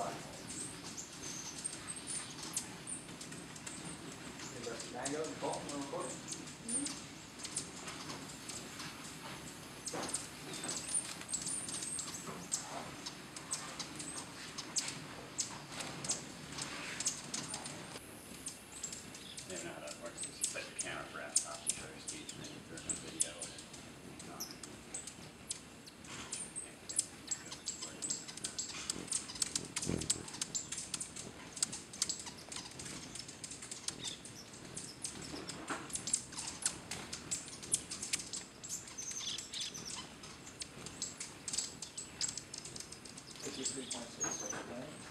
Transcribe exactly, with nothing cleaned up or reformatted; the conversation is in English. There you go, the bottom of the recording. I don't know how that works. It's just like the camera for apps off to show your speech and then you throw in a video and it's gone. three point six, right?